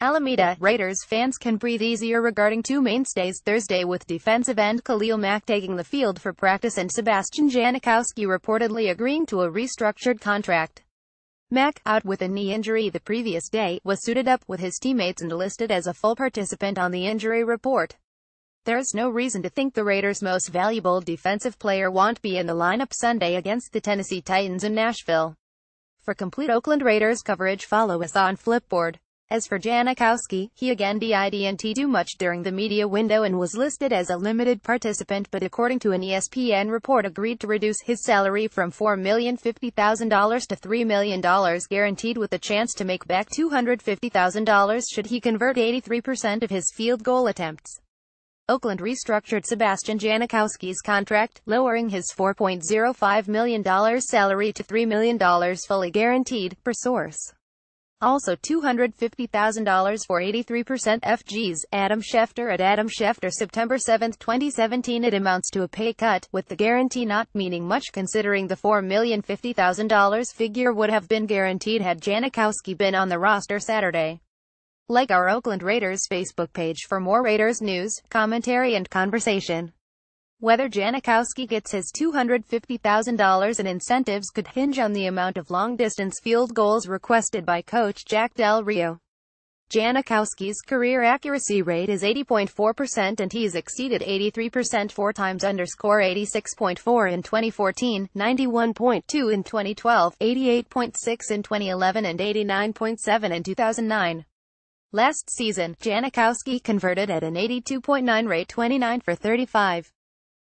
ALAMEDA, Raiders fans can breathe easier regarding two mainstays Thursday, with defensive end Khalil Mack taking the field for practice and Sebastian Janikowski reportedly agreeing to a restructured contract. Mack, out with a knee injury the previous day, was suited up with his teammates and listed as a full participant on the injury report. There's no reason to think the Raiders' most valuable defensive player won't be in the lineup Sunday against the Tennessee Titans in Nashville. For complete Oakland Raiders coverage, follow us on Flipboard. As for Janikowski, he again didn't do much during the media window and was listed as a limited participant, but according to an ESPN report, agreed to reduce his salary from $4,050,000 to $3 million guaranteed, with a chance to make back $250,000 should he convert 83% of his field goal attempts. Oakland restructured Sebastian Janikowski's contract, lowering his $4.05 million salary to $3 million fully guaranteed, per source. Also $250,000 for 83% FG's Adam Schefter. At Adam Schefter September 7, 2017, it amounts to a pay cut, with the guarantee not meaning much considering the $4,050,000 figure would have been guaranteed had Janikowski been on the roster Saturday. Like our Oakland Raiders Facebook page for more Raiders news, commentary and conversation. Whether Janikowski gets his $250,000 in incentives could hinge on the amount of long-distance field goals requested by coach Jack Del Rio. Janikowski's career accuracy rate is 80.4% and he's exceeded 83% 4 times, 86.4 in 2014, 91.2 in 2012, 88.6 in 2011 and 89.7 in 2009. Last season, Janikowski converted at an 82.9 rate, 29 for 35.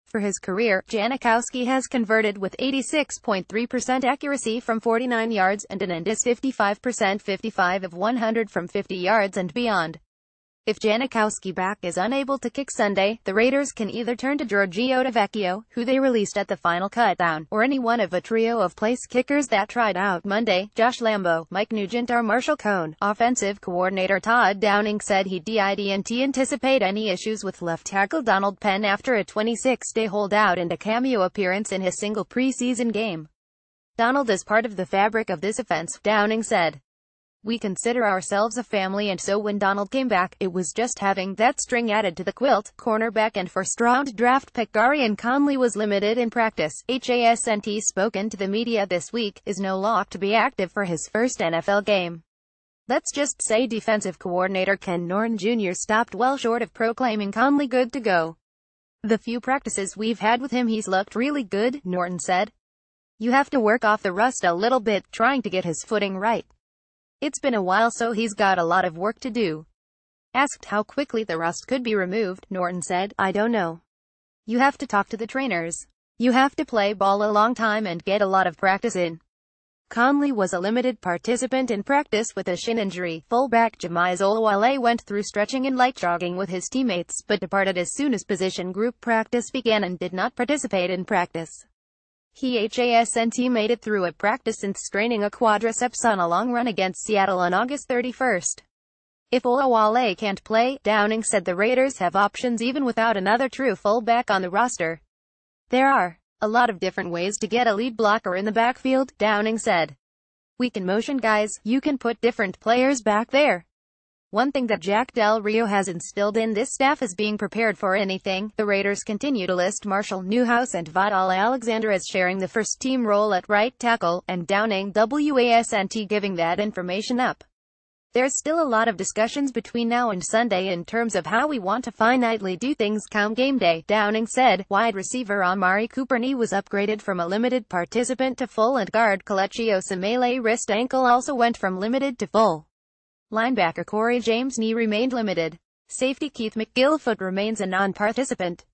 For his career, Janikowski has converted with 86.3% accuracy from 49 yards and an INDIS 55%, 55 of 100 from 50 yards and beyond. If Janikowski back is unable to kick Sunday, the Raiders can either turn to Giorgio DeVecchio, who they released at the final cutdown, or any one of a trio of place kickers that tried out Monday. Josh Lambeau, Mike Nugent or Marshall Cohn. Offensive coordinator Todd Downing said he didn't anticipate any issues with left tackle Donald Penn after a 26-day holdout and a cameo appearance in his single preseason game. Donald is part of the fabric of this offense, Downing said. We consider ourselves a family, and so when Donald came back, it was just having that string added to the quilt. Cornerback and first-round draft pick Gareon Conley was limited in practice. Hasn't spoken to the media this week, is no lock to be active for his first NFL game. Let's just say defensive coordinator Ken Norton Jr. stopped well short of proclaiming Conley good to go. The few practices we've had with him, he's looked really good, Norton said. You have to work off the rust a little bit, trying to get his footing right. It's been a while, so he's got a lot of work to do. Asked how quickly the rust could be removed, Norton said, I don't know. You have to talk to the trainers. You have to play ball a long time and get a lot of practice in. Conley was a limited participant in practice with a shin injury. Fullback Jamize Olawale went through stretching and light jogging with his teammates, but departed as soon as position group practice began and did not participate in practice. He hasn't made it through a practice since straining a quadriceps on a long run against Seattle on August 31st. If Olawale can't play, Downing said, the Raiders have options even without another true fullback on the roster. There are a lot of different ways to get a lead blocker in the backfield, Downing said. We can motion guys, you can put different players back there. One thing that Jack Del Rio has instilled in this staff is being prepared for anything. The Raiders continue to list Marshall Newhouse and Vadal Alexander as sharing the first-team role at right tackle, and Downing wasn't giving that information up. There's still a lot of discussions between now and Sunday in terms of how we want to finitely do things come game day, Downing said. Wide receiver Amari Cooper knee was upgraded from a limited participant to full, and guard Kelechi Osemele wrist ankle also went from limited to full. Linebacker Corey James' knee remained limited. Safety Keith McGillford remains a non-participant.